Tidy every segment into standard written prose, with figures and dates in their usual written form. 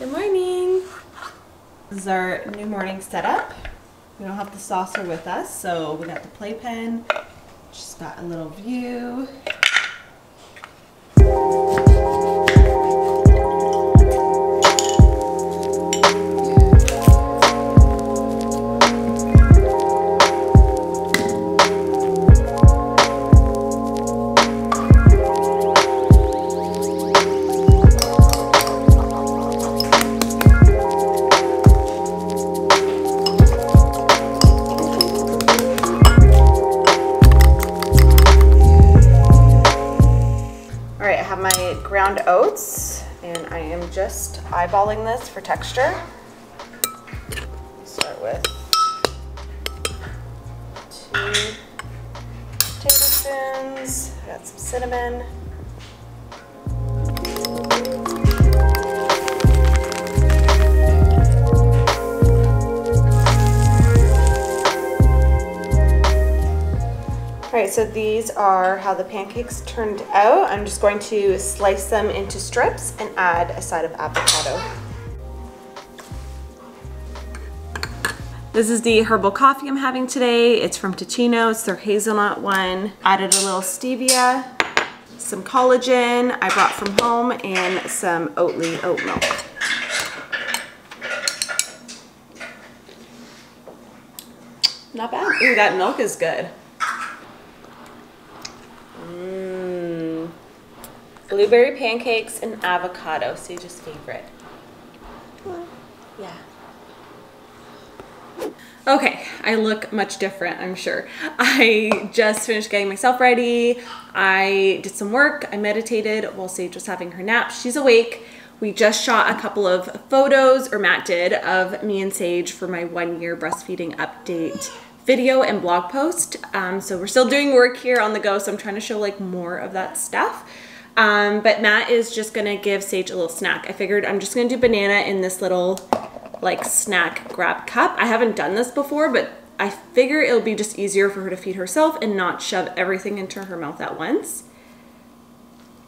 Good morning. This is our new morning setup. We don't have the saucer with us, so we got the playpen. Just got a little view. Oats, and I am just eyeballing this for texture. Start with 2 tablespoons, got some cinnamon. Alright, so these are how the pancakes turned out. I'm just going to slice them into strips and add a side of avocado. This is the herbal coffee I'm having today. It's from Ticino. It's their hazelnut one. Added a little stevia, some collagen I brought from home, and some Oatly oat milk. Not bad. Ooh, that milk is good. Blueberry pancakes and avocado, Sage's favorite. Yeah. Okay, I look much different, I'm sure. I just finished getting myself ready. I did some work, I meditated while Sage was having her nap. She's awake. We just shot a couple of photos, or Matt did, of me and Sage for my 1-year breastfeeding update video and blog post. So we're still doing work here on the go, so I'm trying to show like more of that stuff. But Matt is just gonna give Sage a little snack. I figured I'm just gonna do banana in this little like snack grab cup. I haven't done this before, but I figure it'll be just easier for her to feed herself and not shove everything into her mouth at once.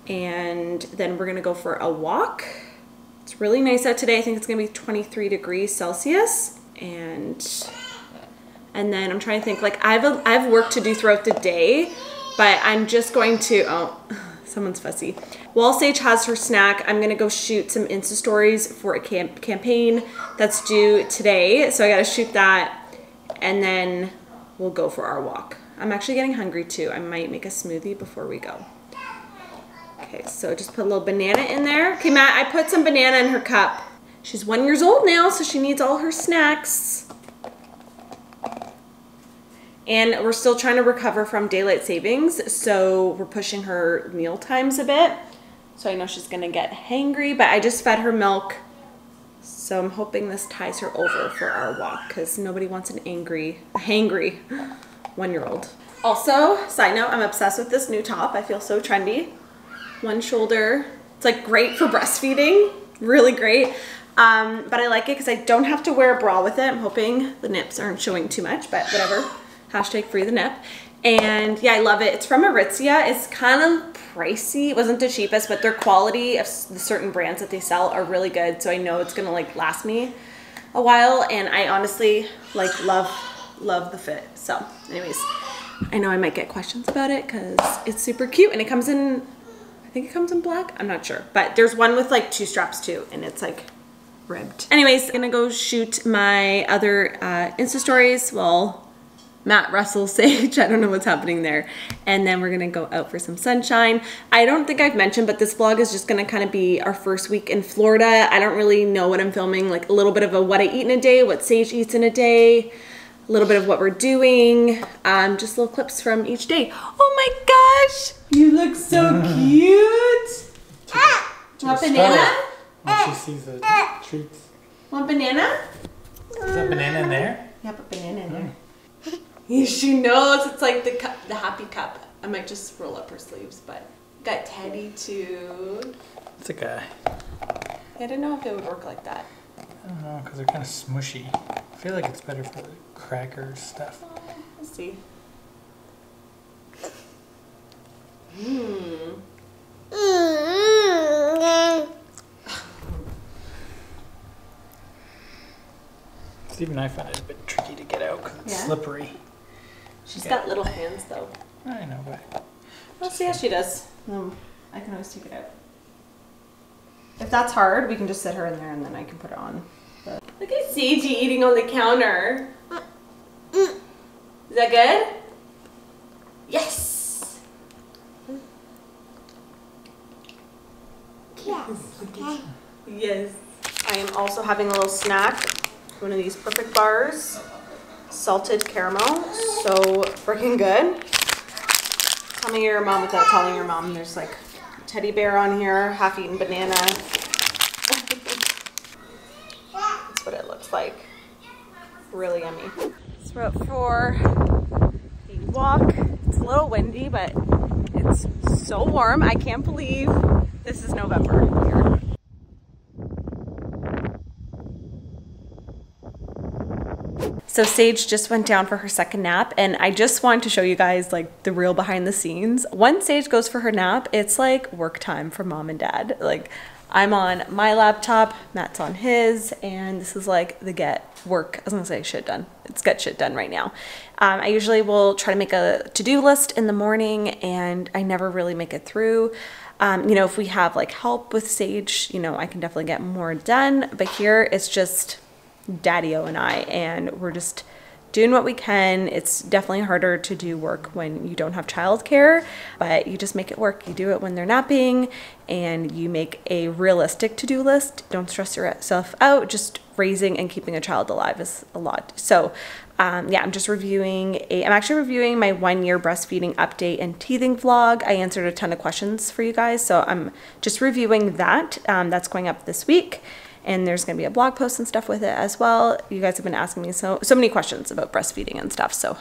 And then we're gonna go for a walk. It's really nice out today. I think it's gonna be 23 degrees Celsius. And then I'm trying to think, like I've work to do throughout the day, but I'm just going to, oh. Someone's fussy. While Sage has her snack, I'm gonna go shoot some Insta stories for a campaign that's due today. So I gotta shoot that, and then we'll go for our walk. I'm actually getting hungry too. I might make a smoothie before we go. Okay, so just put a little banana in there. Okay, Matt, I put some banana in her cup. She's 1 year old now, so she needs all her snacks. And we're still trying to recover from daylight savings, so we're pushing her meal times a bit. So I know she's gonna get hangry, but I just fed her milk. So I'm hoping this ties her over for our walk, because nobody wants an hangry 1-year-old. Also, side note, I'm obsessed with this new top. I feel so trendy. One shoulder, it's like great for breastfeeding, really great. But I like it because I don't have to wear a bra with it. I'm hoping the nips aren't showing too much, but whatever. Hashtag free the nip. And yeah, I love it. It's from Aritzia. It's kind of pricey. It wasn't the cheapest, but their quality of the certain brands that they sell are really good. So I know it's gonna like last me a while. And I honestly like love the fit. So anyways, I know I might get questions about it because it's super cute. And it comes in, I think it comes in black. I'm not sure, but there's one with like 2 straps too. And it's like ribbed. Anyways, I'm gonna go shoot my other Insta stories. Well, Matt Russell Sage, I don't know what's happening there. And then we're gonna go out for some sunshine. I don't think I've mentioned, but this vlog is just gonna kind of be our first week in Florida. I don't really know what I'm filming, like a little bit of a what I eat in a day, what Sage eats in a day, a little bit of what we're doing, just little clips from each day. Oh my gosh, you look so cute. Want banana? She sees the treats. Want banana? Is that banana in there? Yeah, put banana in there. She knows it's like the cup, the happy cup. I might just roll up her sleeves, but got Teddy too. It's a guy. I didn't know if it would work like that. I don't know, because they're kind of smushy. I feel like it's better for the cracker stuff. We'll see. Because even I find it a bit tricky to get out because it's slippery. She's got little hands though. I know, but we'll see how she does. I can always take it out. If that's hard, we can just sit her in there and then I can put it on. But... Look at Seiji eating on the counter. Is that good? Yes! Yes. Okay. Yes. I am also having a little snack. One of these perfect bars. Salted caramel. So freaking good. Tell me your mom without telling your mom. There's like a teddy bear on here, half-eaten banana. That's what it looks like. Really yummy. So we're out for a walk. It's a little windy, but it's so warm. I can't believe this is November here. So Sage just went down for her second nap, and I just wanted to show you guys like the real behind the scenes. Once Sage goes for her nap, it's like work time for mom and dad. Like I'm on my laptop, Matt's on his, and this is like the get shit done right now. I usually will try to make a to-do list in the morning, and I never really make it through. You know, if we have like help with Sage, you know, I can definitely get more done, but here it's just Daddy-o and I, and we're just doing what we can. It's definitely harder to do work when you don't have childcare, but you just make it work. You do it when they're napping, and you make a realistic to-do list. Don't stress yourself out. Just raising and keeping a child alive is a lot. So yeah, I'm actually reviewing my 1-year breastfeeding update and teething vlog. I answered a ton of questions for you guys, so I'm just reviewing that. That's going up this week. And there's going to be a blog post and stuff with it as well. You guys have been asking me so many questions about breastfeeding and stuff. So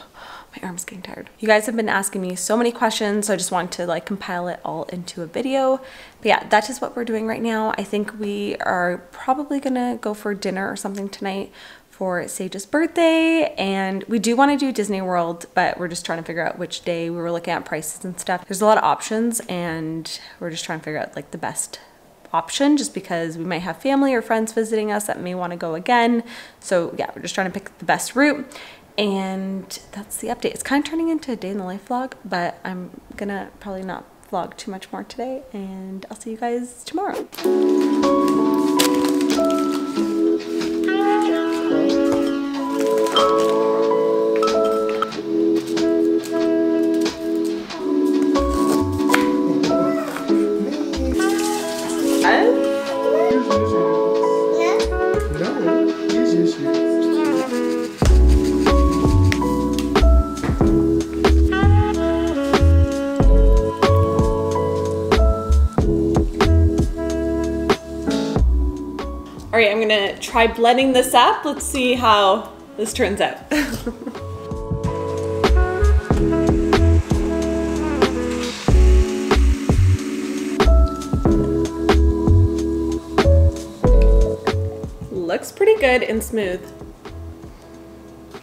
my arm's getting tired. You guys have been asking me so many questions. So I just wanted to like compile it all into a video. But yeah, that is what we're doing right now. I think we are probably going to go for dinner or something tonight for Sage's birthday, and we do want to do Disney World, but we're just trying to figure out which day. We were looking at prices and stuff. There's a lot of options, and we're just trying to figure out like the best option, just because we might have family or friends visiting us that may want to go again. So yeah, we're just trying to pick the best route, and that's the update. It's kind of turning into a day in the life vlog, but I'm gonna probably not vlog too much more today, and I'll see you guys tomorrow. I'm gonna try blending this up. Let's see how this turns out. Looks pretty good and smooth.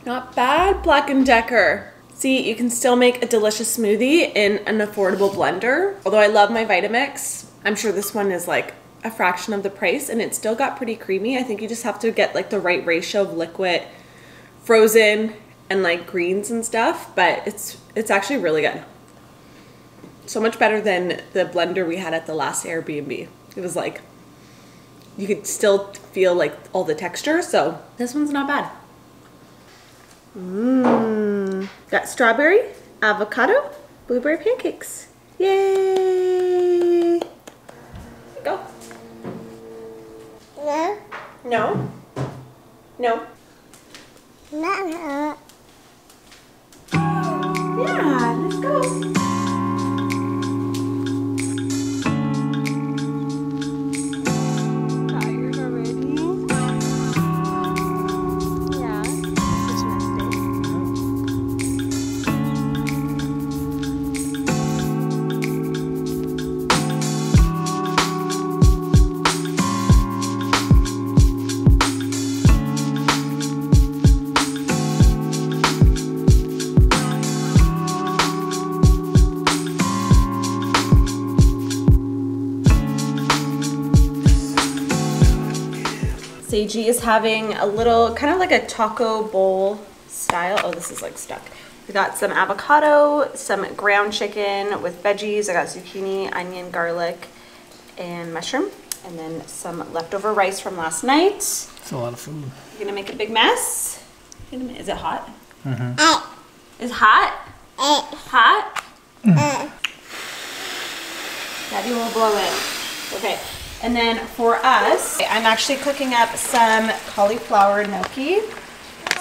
Not bad, Black & Decker. See, you can still make a delicious smoothie in an affordable blender. Although I love my Vitamix, I'm sure this one is like a fraction of the price, and it still got pretty creamy. I think you just have to get like the right ratio of liquid, frozen, and like greens and stuff, but it's actually really good. So much better than the blender we had at the last Airbnb. It was like you could still feel like all the texture, so this one's not bad. Got strawberry, avocado, blueberry pancakes. Yay! Go. No. No. No. No. Yeah, let's go. Seiji is having a little, kind of like a taco bowl style. Oh, this is like stuck. We got some avocado, some ground chicken with veggies. I got zucchini, onion, garlic, and mushroom. And then some leftover rice from last night. It's a lot of food. You're gonna make a big mess. Is it hot? Mm-hmm. Is hot? Hot? Daddy will blow it. Okay. And then for us, I'm actually cooking up some cauliflower gnocchi.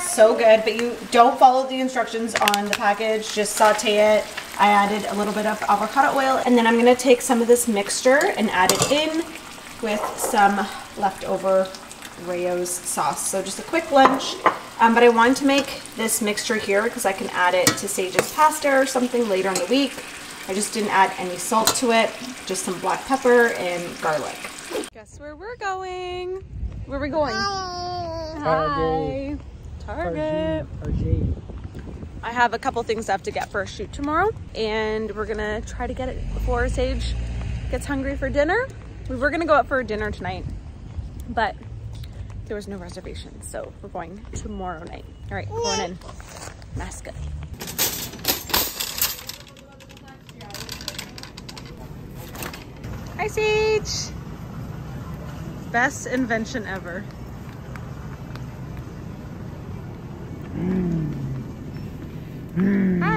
So good, but you don't follow the instructions on the package. Just saute it. I added a little bit of avocado oil, and then I'm gonna take some of this mixture and add it in with some leftover Rao's sauce. So just a quick lunch, but I wanted to make this mixture here because I can add it to Sage's pasta or something later in the week. I just didn't add any salt to it, just some black pepper and garlic. Guess where we're going? Where are we going? Hi. Target. I have a couple things I have to get for a shoot tomorrow, and we're gonna try to get it before Sage gets hungry for dinner. We were gonna go out for dinner tonight, but there was no reservation, so we're going tomorrow night. All right, we're going in. Mascot. Hi, Sage. Best invention ever. Mm. Mm. Hi.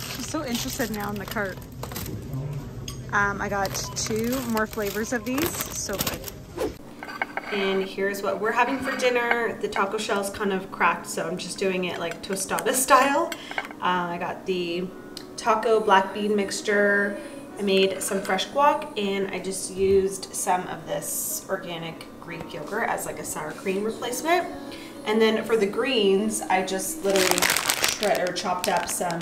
I'm so interested now in the cart. I got 2 more flavors of these. So good. And here's what we're having for dinner. The taco shell's kind of cracked, so I'm just doing it like tostada style. I got the taco black bean mixture. I made some fresh guac, and I just used some of this organic Greek yogurt as like a sour cream replacement. And then for the greens, I just literally chopped up some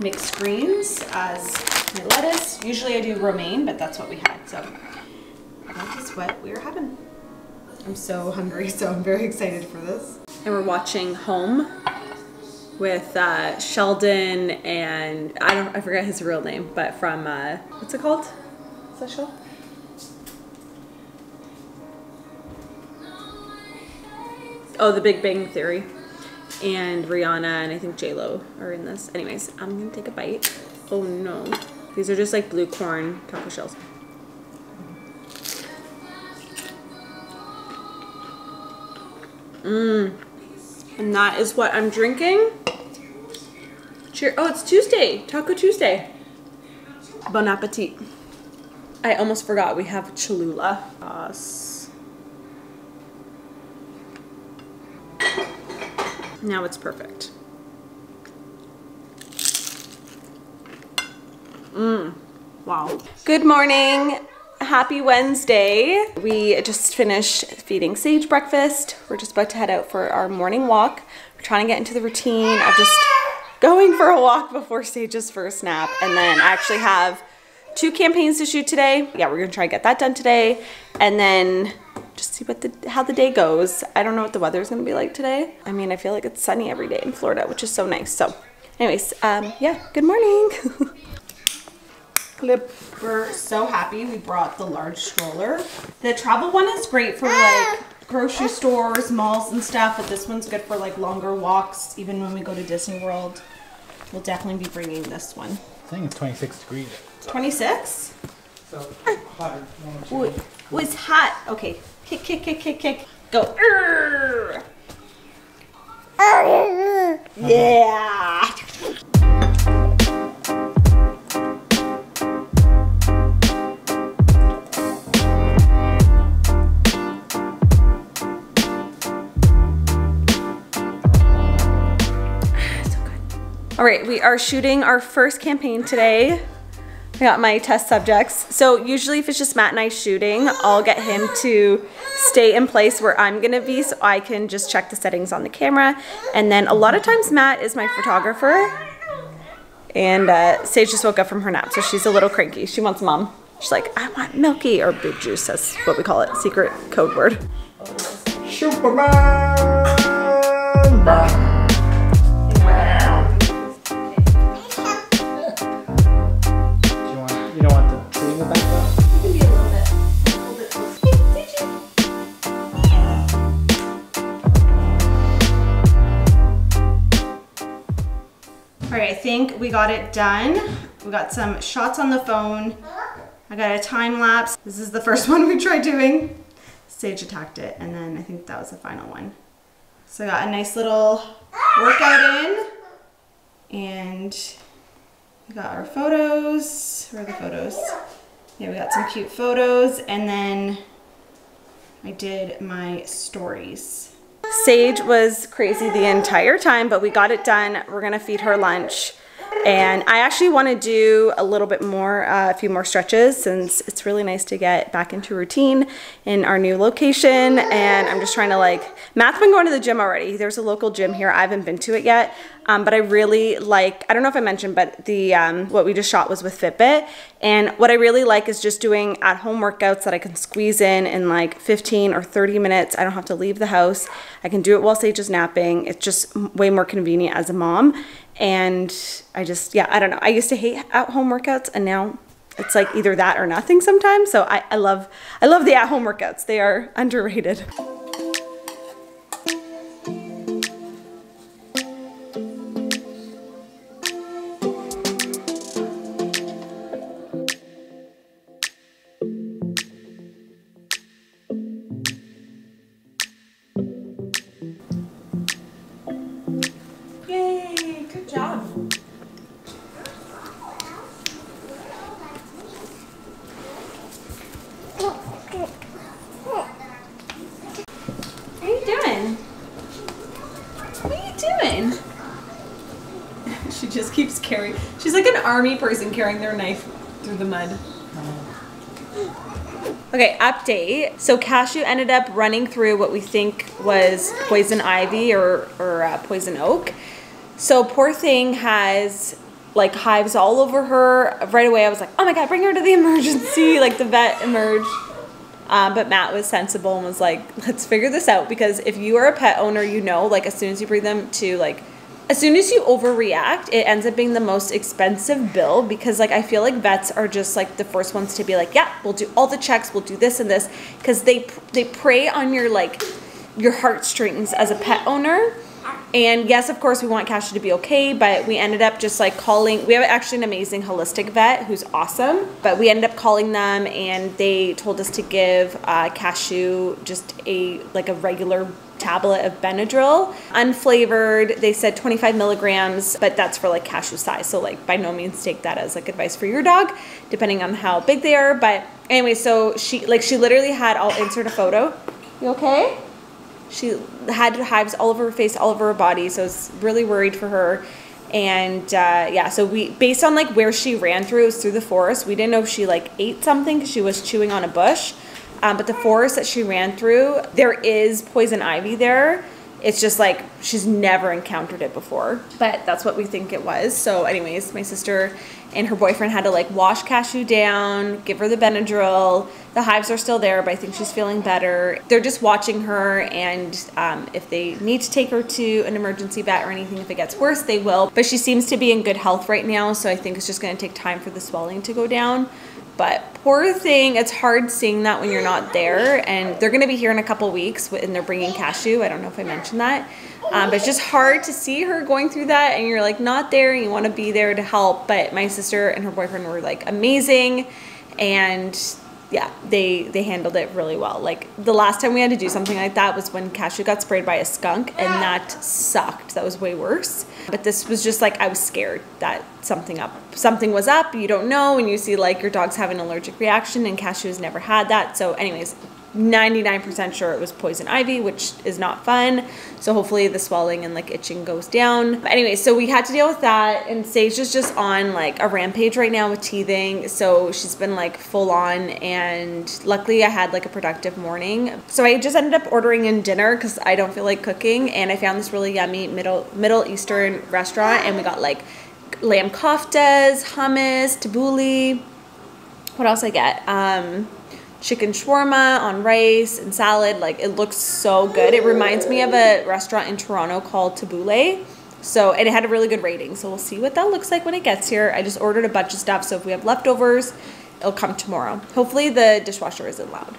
mixed greens as my lettuce. Usually I do romaine, but that's what we had. So that is what we're having. I'm so hungry, so I'm very excited for this. And we're watching Home with Sheldon and I forget his real name, but from what's it called? Is that show? Oh, The Big Bang Theory. And Rihanna and I think J-Lo are in this. Anyways, I'm gonna take a bite. Oh no, these are just like blue corn taco shells. Mmm, and that is what I'm drinking. Cheer! Oh, it's Tuesday, Taco Tuesday. Bon appetit. I almost forgot we have Cholula sauce. Now it's perfect. Mmm, wow. Good morning. Happy Wednesday. We just finished feeding Sage breakfast. We're just about to head out for our morning walk. We're trying to get into the routine of just going for a walk before Sage's first nap. And then I actually have 2 campaigns to shoot today. Yeah, we're gonna try to get that done today. And then just see what how the day goes. I don't know what the weather's gonna be like today. I mean, I feel like it's sunny every day in Florida, which is so nice. So anyways, yeah, good morning. We're so happy we brought the large stroller. The travel one is great for like grocery stores, malls and stuff, but this one's good for like longer walks. Even when we go to Disney World, we'll definitely be bringing this one. I think it's 26 degrees. 26? So hot. Oh, it's hot. Okay, kick, kick, kick, kick, kick. Go. Yeah. All right, we are shooting our first campaign today. I got my test subjects. So usually if it's just Matt and I shooting, I'll get him to stay in place where I'm gonna be so I can just check the settings on the camera. And then a lot of times Matt is my photographer. And Sage just woke up from her nap, so she's a little cranky. She wants mom. She's like, I want Milky, or boob juice, that's what we call it, secret code word. Superman! All right, I think we got it done. We got some shots on the phone. I got a time lapse. This is the first one we tried doing. Sage attacked it, and then I think that was the final one. So I got a nice little workout in, and we got our photos. Where are the photos? Yeah, we got some cute photos, and then I did my stories. Sage was crazy the entire time, but we got it done. We're gonna feed her lunch. And I actually wanna do a little bit more, a few more stretches, since it's really nice to get back into routine in our new location. And I'm just trying to like, Matt's been going to the gym already. There's a local gym here, I haven't been to it yet. But I really like, I don't know if I mentioned, but the what we just shot was with Fitbit. And what I really like is just doing at-home workouts that I can squeeze in like 15 or 30 minutes. I don't have to leave the house. I can do it while Sage is napping. It's just way more convenient as a mom. And I just, yeah, I don't know. I used to hate at-home workouts, and now it's like either that or nothing sometimes. So I love the at-home workouts. They are underrated. She just keeps carrying. She's like an army person carrying their knife through the mud. Okay, update. So Cashew ended up running through what we think was poison ivy or poison oak. So poor thing has like hives all over her. Right away I was like, oh my God, bring her to the emergency. Like the vet emerged. But Matt was sensible and was like, let's figure this out. Because if you are a pet owner, you know, like as soon as you breed them to like, as soon as you overreact, it ends up being the most expensive bill, because like I feel like vets are just like the first ones to be like, yeah, we'll do all the checks, we'll do this and this, because they prey on your like your heartstrings as a pet owner. And yes, of course we want Cashew to be okay, but we ended up just like calling, we have actually an amazing holistic vet who's awesome, but we ended up calling them and they told us to give Cashew just a regular tablet of Benadryl, unflavored. They said 25 milligrams, but that's for like Cashew size. So like by no means take that as like advice for your dog, depending on how big they are. But anyway, so she literally had, I'll insert a photo. You okay? She had hives all over her face, all over her body. So I was really worried for her. And yeah, so we, based on like where she ran through, it was through the forest. We didn't know if she like ate something because she was chewing on a bush. But the forest that she ran through, there is poison ivy there. It's just like, she's never encountered it before, but that's what we think it was. So anyways, my sister and her boyfriend had to like wash Cashew down, give her the Benadryl. The hives are still there, but I think she's feeling better. They're just watching her, and if they need to take her to an emergency vet or anything, if it gets worse, they will. But she seems to be in good health right now, so I think it's just gonna take time for the swelling to go down. But poor thing, it's hard seeing that when you're not there, and they're gonna be here in a couple weeks and they're bringing Cashew. I don't know if I mentioned that, but it's just hard to see her going through that, and you're like not there and you want to be there to help. But my sister and her boyfriend were like amazing, and yeah, they handled it really well. Like the last time we had to do something like that was when Cashew got sprayed by a skunk, and that sucked. That was way worse. But this was just like, I was scared that something was up. You don't know, and you see like your dog's have an allergic reaction, and Cashew has never had that. So anyways, 99% sure it was poison ivy, which is not fun. So hopefully the swelling and like itching goes down. But anyway, so we had to deal with that, and Sage is just on like a rampage right now with teething. So she's been like full on, and luckily I had like a productive morning. So I just ended up ordering in dinner because I don't feel like cooking, and I found this really yummy Middle Eastern restaurant, and we got like lamb koftas, hummus, tabbouleh. What else I get? Chicken shawarma on rice and salad. Like it looks so good. It reminds me of a restaurant in Toronto called Tabbouleh. So, and it had a really good rating. So we'll see what that looks like when it gets here. I just ordered a bunch of stuff, so if we have leftovers, it'll come tomorrow. Hopefully the dishwasher isn't loud.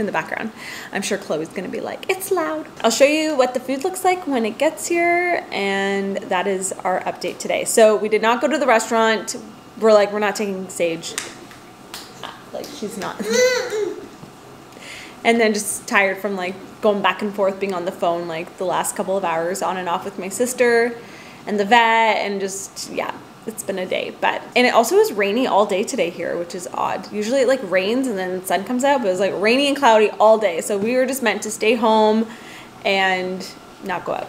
in the background. I'm sure Chloe's gonna be like, it's loud. I'll show you what the food looks like when it gets here, and that is our update today. So we did not go to the restaurant. We're like, we're not taking Sage. Like, she's not. And then just tired from like going back and forth, being on the phone like the last couple of hours on and off with my sister and the vet, and just, yeah, it's been a day. But, and it also was rainy all day today here, which is odd. Usually it like rains and then the sun comes out, but it was like rainy and cloudy all day. So we were just meant to stay home and not go out.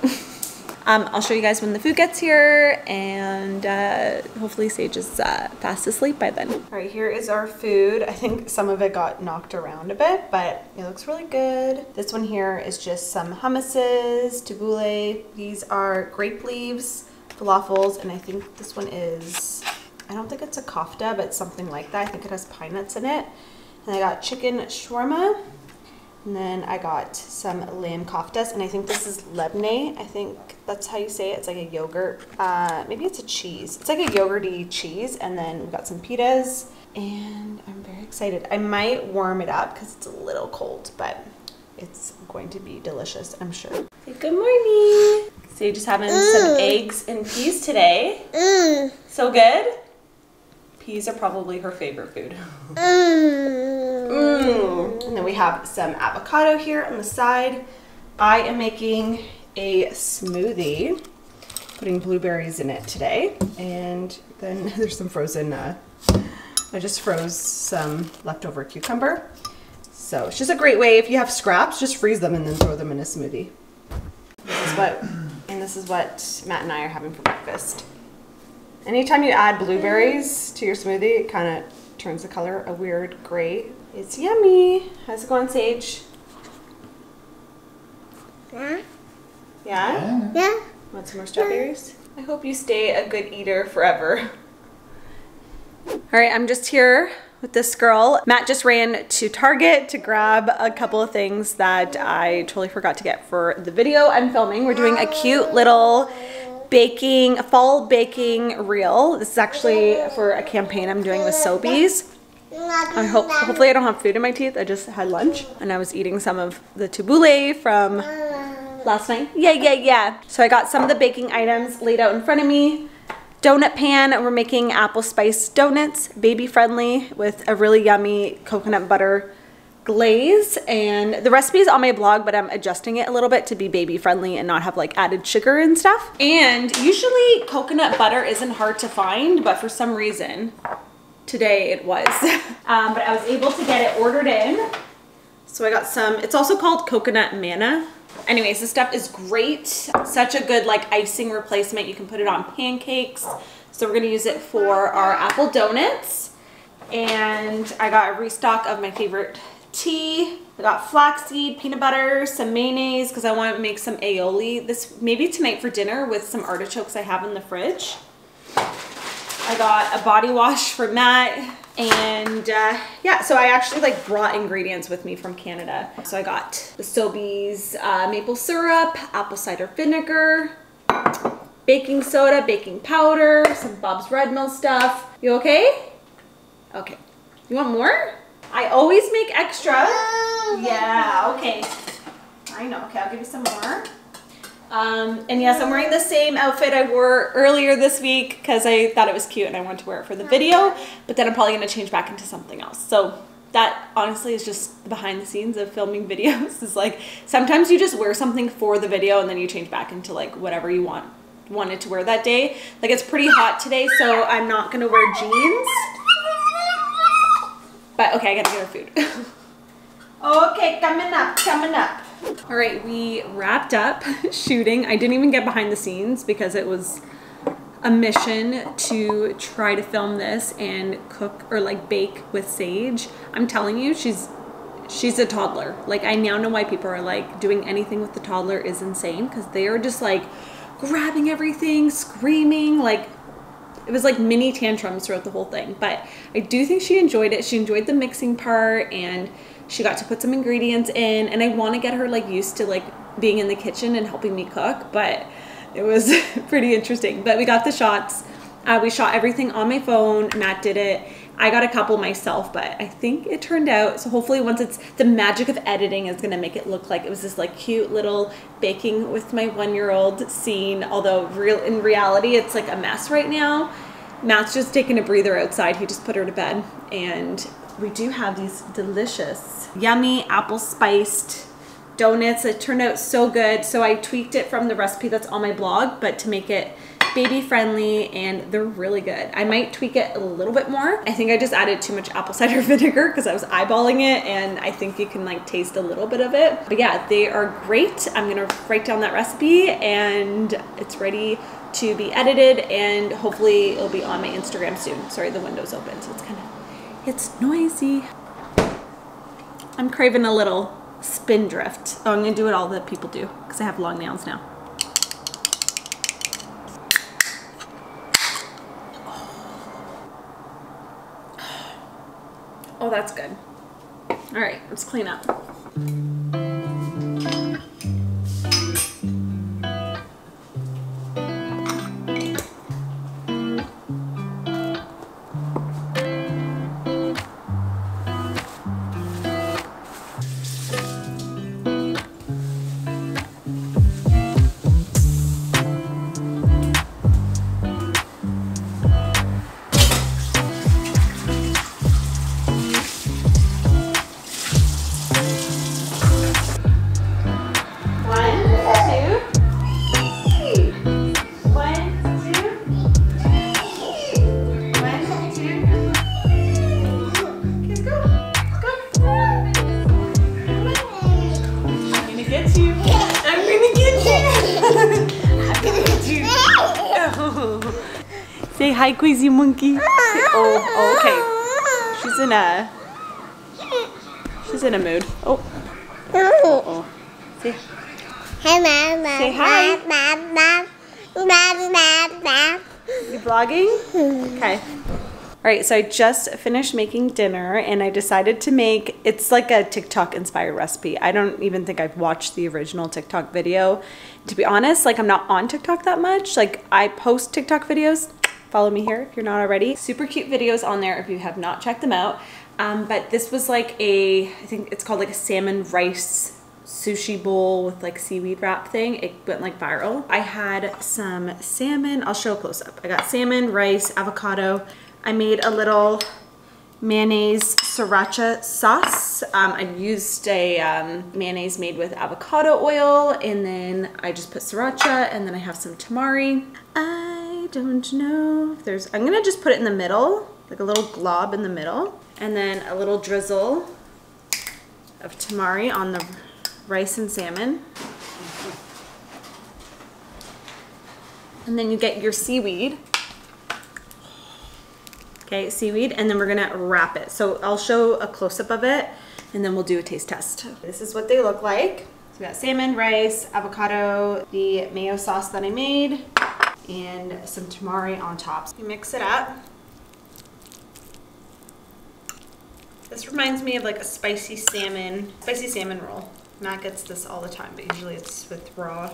I'll show you guys when the food gets here, and hopefully Sage is fast asleep by then. All right, here is our food. I think some of it got knocked around a bit, but it looks really good. This one here is just some hummuses, tabbouleh. These are grape leaves, falafels, and I think this one is, I don't think it's a kofta, but something like that. I think it has pine nuts in it. And I got chicken shawarma. And then I got some lamb koftas, and I think this is lebne. I think that's how you say it. It's like a yogurt. Maybe it's a cheese. It's like a yogurty cheese. And then we got some pitas, and I'm very excited. I might warm it up because it's a little cold, but it's going to be delicious, I'm sure. Say good morning. So you're just having some eggs and peas today. So good. Peas are probably her favorite food. And then we have some avocado here on the side. I am making a smoothie, putting blueberries in it today. And then there's some frozen, I just froze some leftover cucumber. So it's just a great way, if you have scraps, just freeze them and then throw them in a smoothie. This is what Matt and I are having for breakfast. Anytime you add blueberries to your smoothie, it kind of turns the color a weird gray. It's yummy. How's it going, Sage? Yeah. Yeah? Yeah. Want some more strawberries? I hope you stay a good eater forever. All right, I'm just here with this girl. Matt just ran to Target to grab a couple of things that I totally forgot to get for the video I'm filming. We're doing a cute little fall baking reel. This is actually for a campaign I'm doing with Sobeys. Hopefully I don't have food in my teeth. I just had lunch and I was eating some of the tabbouleh from last night. Yeah. So I got some of the baking items laid out in front of me. Donut pan, we're making apple spice donuts, baby friendly, with a really yummy coconut butter glaze, and the recipe is on my blog, but I'm adjusting it a little bit to be baby friendly and not have like added sugar and stuff. And usually coconut butter isn't hard to find, but for some reason today it was. But I was able to get it ordered in. So I got some, it's also called coconut manna. Anyways, this stuff is great. Such a good like icing replacement. You can put it on pancakes. So we're gonna use it for our apple donuts. And I got a restock of my favorite tea. I got flaxseed, peanut butter, some mayonnaise, because I want to make some aioli this maybe tonight for dinner with some artichokes I have in the fridge. I got a body wash for Matt. And yeah, so I actually like brought ingredients with me from Canada. So I got the Sobeys maple syrup, apple cider vinegar, baking soda, baking powder, some Bob's Red Mill stuff. You okay? Okay. You want more? I always make extra. Yeah, okay. I know, okay, I'll give you some more. And yes, I'm wearing the same outfit I wore earlier this week because I thought it was cute and I wanted to wear it for the video, but then I'm probably going to change back into something else. So that honestly is just the behind the scenes of filming videos. It's like sometimes you just wear something for the video and then you change back into like whatever you wanted to wear that day. Like it's pretty hot today, so I'm not going to wear jeans. But okay, I gotta get our food. Okay, coming up. All right, we wrapped up shooting. I didn't even get behind the scenes because it was a mission to try to film this and cook or like bake with Sage. I'm telling you, she's a toddler. Like I now know why people are like doing anything with the toddler is insane, because they are just like grabbing everything, screaming, like it was like mini tantrums throughout the whole thing. But I do think she enjoyed it. She enjoyed the mixing part and she got to put some ingredients in, and I want to get her like used to like being in the kitchen and helping me cook, but it was pretty interesting. But we got the shots. We shot everything on my phone. Matt did it. I got a couple myself, but I think it turned out, so hopefully once it's, the magic of editing is gonna make it look like it was this like cute little baking with my 1-year-old scene, although in reality it's like a mess right now. Matt's just taking a breather outside. He just put her to bed, and we do have these delicious, yummy apple spiced donuts. It turned out so good. So I tweaked it from the recipe that's on my blog, but to make it baby friendly, and they're really good. I might tweak it a little bit more. I think I just added too much apple cider vinegar because I was eyeballing it, and I think you can like taste a little bit of it. But yeah, they are great. I'm gonna write down that recipe, and it's ready to be edited, and hopefully it'll be on my Instagram soon. Sorry, the window's open, so it's kind of, it's noisy. I'm craving a little spindrift. Oh, I'm gonna do what all the people do because I have long nails now. Oh, that's good. All right, let's clean up. Say hi, Queasy Monkey. Oh, okay. She's in a mood. Oh. Oh. Say hi, Mama. Say hi. Mama. You vlogging? Okay. All right, so I just finished making dinner, and I decided to make, it's like a TikTok inspired recipe. I don't even think I've watched the original TikTok video. To be honest, like I'm not on TikTok that much. Like I post TikTok videos. Follow me here if you're not already. Super cute videos on there if you have not checked them out. But this was like a, I think it's called like a salmon rice sushi bowl with like seaweed wrap thing. It went like viral. I had some salmon, I'll show a close up. I got salmon, rice, avocado. I made a little mayonnaise sriracha sauce. I used a mayonnaise made with avocado oil, and then I just put sriracha, and then I have some tamari. I don't know if there's, I'm gonna just put it in the middle, like a little glob in the middle, and then a little drizzle of tamari on the rice and salmon. And then you get your seaweed. Okay, seaweed, and then we're gonna wrap it. So I'll show a close-up of it, and then we'll do a taste test. This is what they look like. So we got salmon, rice, avocado, the mayo sauce that I made, and some tamari on top. So you mix it up. This reminds me of like a spicy salmon roll. Matt gets this all the time, but usually it's with raw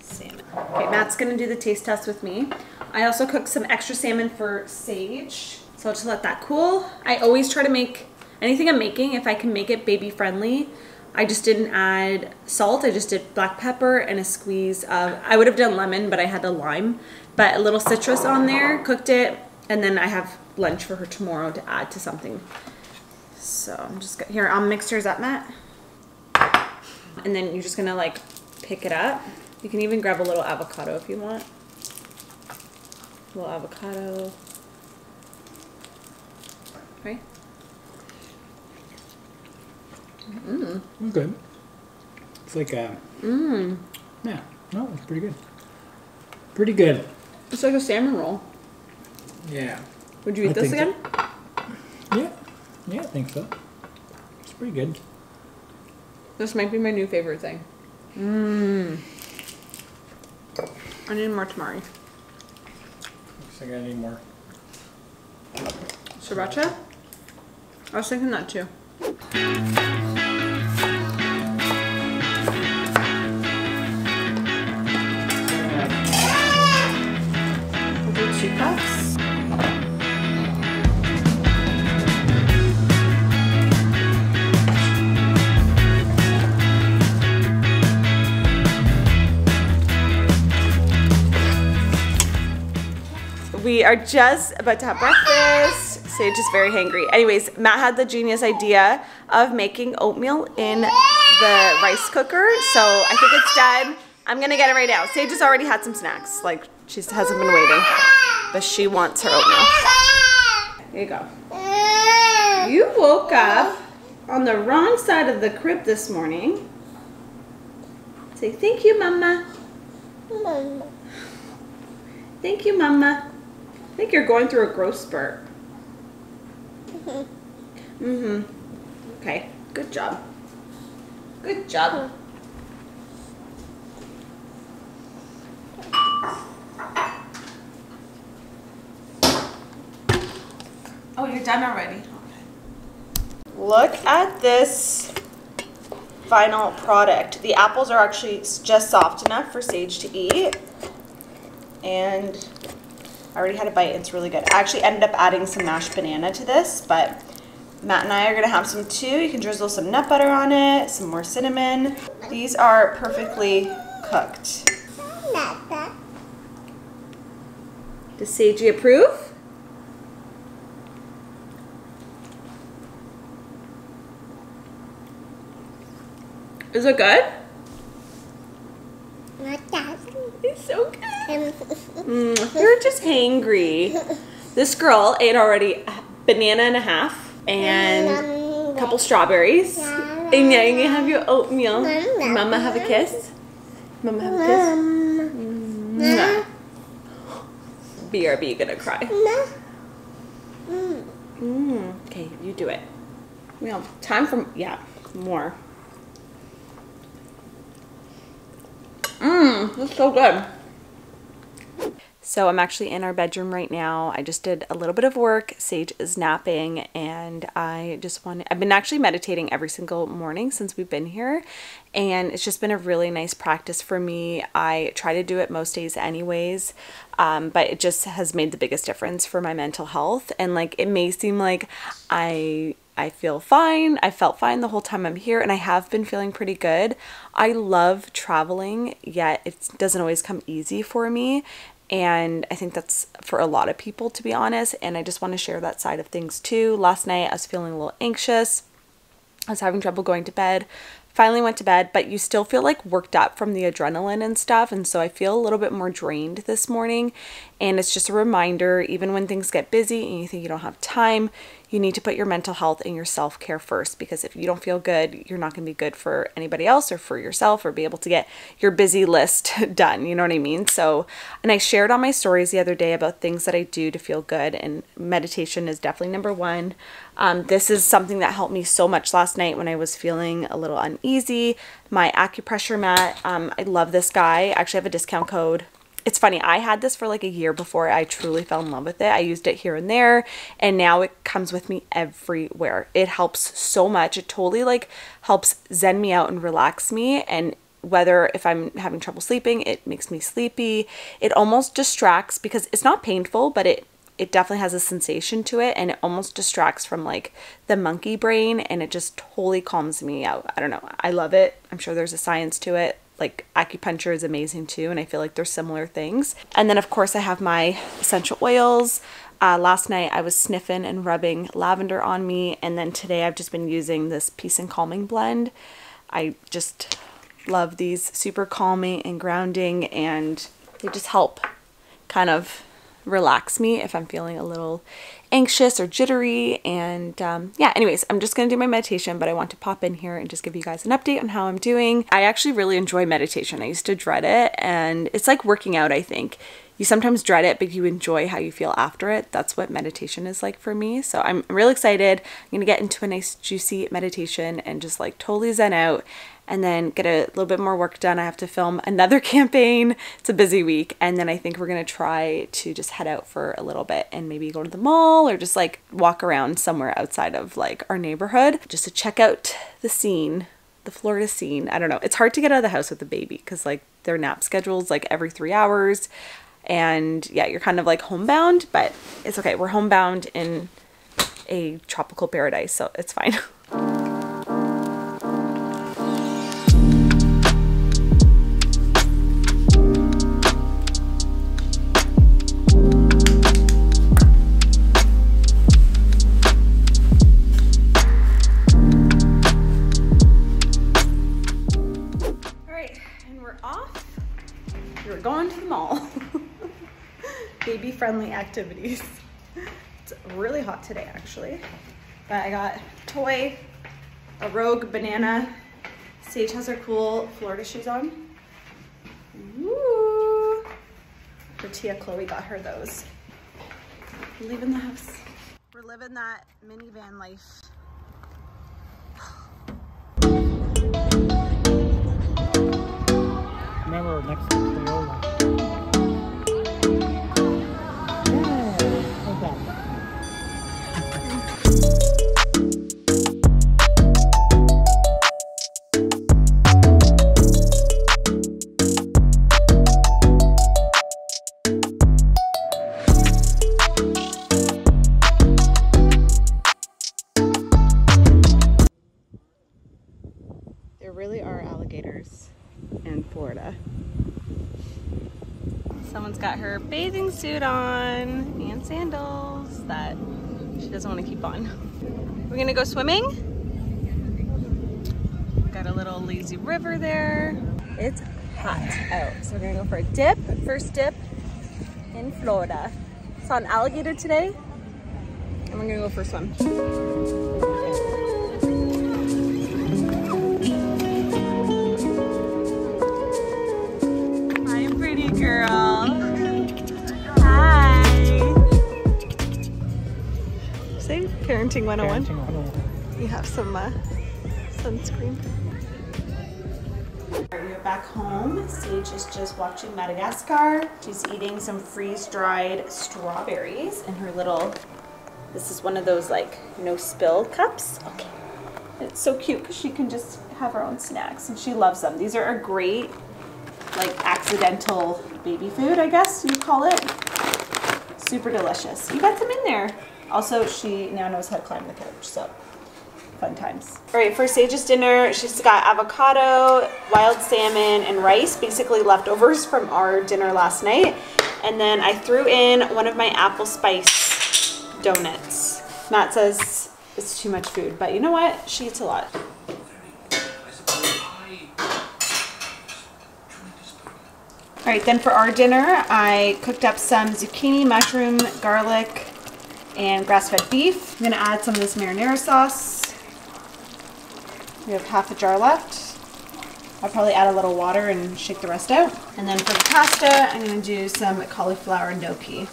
salmon. Okay, Matt's gonna do the taste test with me. I also cooked some extra salmon for Sage, so I'll just let that cool. I always try to make anything I'm making, if I can make it baby friendly. I just didn't add salt, I just did black pepper and a squeeze of, I would have done lemon, but I had a lime, but a little citrus on there, cooked it, and then I have lunch for her tomorrow to add to something. So I'm just gonna, here, I'll mix yours up, Matt. And then you're just gonna like pick it up. You can even grab a little avocado if you want. A little avocado. Right? Mm. It's good. It's like a. Mmm. Yeah. No, it's pretty good. Pretty good. It's like a salmon roll. Yeah. Would you eat this again? Yeah. Yeah, I think so. It's pretty good. This might be my new favorite thing. Mmm. I need more tamari. Looks like I need more. Sriracha? I was thinking that too. We'll do 2 cups. We are just about to have breakfast. Sage is very hangry. Anyways, Matt had the genius idea of making oatmeal in the rice cooker. So I think it's done. I'm gonna get it right now. Sage has already had some snacks. Like, she hasn't been waiting, but she wants her oatmeal. There you go. You woke up on the wrong side of the crib this morning. Say, thank you, Mama. Mama. Thank you, Mama. I think you're going through a growth spurt. Okay, good job. Good job. Oh, you're done already. Okay. Look at this final product. The apples are actually just soft enough for Sage to eat. And I already had a bite, it's really good. I actually ended up adding some mashed banana to this, but Matt and I are gonna have some too. You can drizzle some nut butter on it, some more cinnamon. These are perfectly cooked. Does Sagey approve? Is it good? It's so good. You're just hangry. This girl ate already a banana and a half and a couple strawberries. And now you're gonna have your oatmeal. Mama, have a kiss. Mama, have a kiss. Mwah. BRB, gonna cry. Okay, you do it. We have time for more. That's so good. So I'm actually in our bedroom right now. I just did a little bit of work. Sage is napping and I've been actually meditating every single morning since we've been here. And it's just been a really nice practice for me. I try to do it most days anyways, but it just has made the biggest difference for my mental health. And like, it may seem like I feel fine. I felt fine the whole time I'm here and I have been feeling pretty good. I love traveling, yet it doesn't always come easy for me. And I think that's for a lot of people, to be honest. And I just want to share that side of things too. Last night I was feeling a little anxious. I was having trouble going to bed. Finally went to bed, but you still feel like worked up from the adrenaline and stuff. And so I feel a little bit more drained this morning. And it's just a reminder, even when things get busy and you think you don't have time, you need to put your mental health and your self-care first, because if you don't feel good, you're not going to be good for anybody else or for yourself or be able to get your busy list done. You know what I mean? So, and I shared on my stories the other day about things that I do to feel good, and meditation is definitely number one. This is something that helped me so much last night when I was feeling a little uneasy. My acupressure mat, I love this guy. I actually have a discount code. It's funny, I had this for like a year before I truly fell in love with it. I used it here and there, and now it comes with me everywhere. It helps so much. It totally like helps zen me out and relax me. And whether if I'm having trouble sleeping, it makes me sleepy. It almost distracts, because it's not painful, but it definitely has a sensation to it, and it almost distracts from like the monkey brain, and it just totally calms me out. I don't know. I love it. I'm sure there's a science to it. Like acupuncture is amazing too, and I feel like there's similar things. And then of course I have my essential oils. Last night I was sniffing and rubbing lavender on me, and then today I've just been using this Peace and Calming blend. I just love these, super calming and grounding, and they just help kind of relax me if I'm feeling a little anxious or jittery. And yeah, anyways, I'm just gonna do my meditation, but I want to pop in here and just give you guys an update on how I'm doing. I actually really enjoy meditation. I used to dread it, and it's like working out, I think. You sometimes dread it, but you enjoy how you feel after it. That's what meditation is like for me. So I'm really excited. I'm gonna get into a nice juicy meditation and just like totally zen out, and then get a little bit more work done. I have to film another campaign. It's a busy week. And then I think we're gonna try to just head out for a little bit and maybe go to the mall or just like walk around somewhere outside of like our neighborhood, just to check out the scene, the Florida scene. I don't know. It's hard to get out of the house with the baby because like their nap schedule's like every 3 hours. And yeah, you're kind of like homebound, but it's okay. We're homebound in a tropical paradise, so it's fine. baby-friendly activities. It's really hot today, actually. But I got a toy, a Rogue banana. Sage has her cool Florida shoes on. Woo! Her Tia Chloe got her those. We're leaving the house. We're living that minivan life. Remember, next to Cholula. There really are alligators in Florida. Someone's got her bathing suit on and sandals that she doesn't want to keep on. We're gonna go swimming. Got a little lazy river there. It's hot out, so we're gonna go for a dip. First dip in Florida. Saw an alligator today, and we're gonna go for a swim. Parenting 101. Parenting 101. You have some sunscreen. All right, we are back home. Sage is just watching Madagascar. She's eating some freeze-dried strawberries in her little, this is one of those like no spill cups. Okay. It's so cute because she can just have her own snacks and she loves them. These are a great like accidental baby food, I guess you call it. Super delicious. You got some in there. Also, she now knows how to climb the couch, so fun times. All right, for Sage's dinner, she's got avocado, wild salmon, and rice, basically leftovers from our dinner last night. And then I threw in one of my apple spice donuts. Matt says it's too much food, but you know what? She eats a lot. All right, then for our dinner, I cooked up some zucchini, mushroom, garlic, and grass-fed beef. I'm gonna add some of this marinara sauce. We have half a jar left. I'll probably add a little water and shake the rest out. And then for the pasta, I'm gonna do some cauliflower gnocchi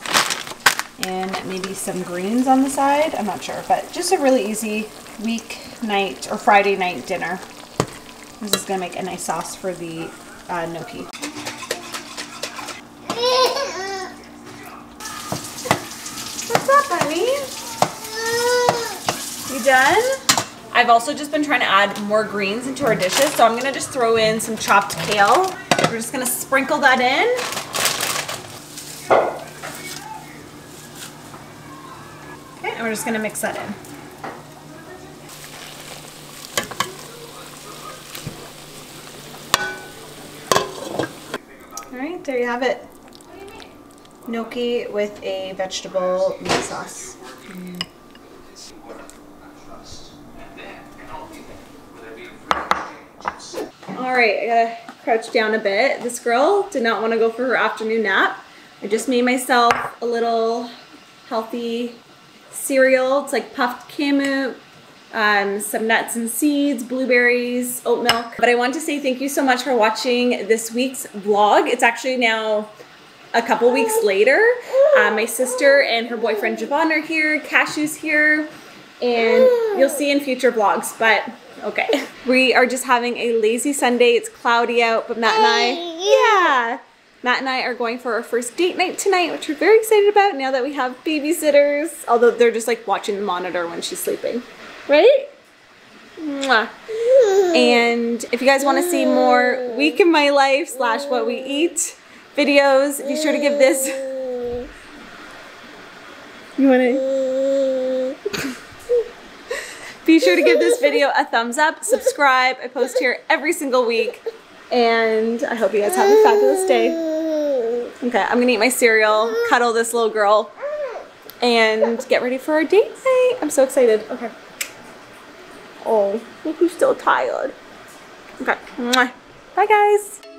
and maybe some greens on the side. I'm not sure, but just a really easy weeknight or Friday night dinner. I'm just gonna make a nice sauce for the gnocchi. You done? I've also just been trying to add more greens into our dishes, so I'm gonna just throw in some chopped kale. We're just gonna sprinkle that in. Okay, and we're just gonna mix that in. All right, there you have it. Gnocchi with a vegetable meat sauce. All right, I gotta crouch down a bit. This girl did not want to go for her afternoon nap. I just made myself a little healthy cereal. It's like puffed camut, some nuts and seeds, blueberries, oat milk. But I want to say thank you so much for watching this week's vlog. It's actually now a couple weeks later. My sister and her boyfriend Javon are here, Cashew's here, and you'll see in future vlogs, but okay. We are just having a lazy Sunday. It's cloudy out, but Matt and I are going for our first date night tonight, which we're very excited about now that we have babysitters, although they're just like watching the monitor when she's sleeping, right? Mwah. And if you guys want to see more week in my life / what we eat videos, be sure to give this. You wanna? Be sure to give this video a thumbs up, subscribe. I post here every single week, and I hope you guys have a fabulous day. Okay, I'm gonna eat my cereal, cuddle this little girl, and get ready for our date night. I'm so excited. Okay. Oh, look who's still tired. Okay. Bye, guys.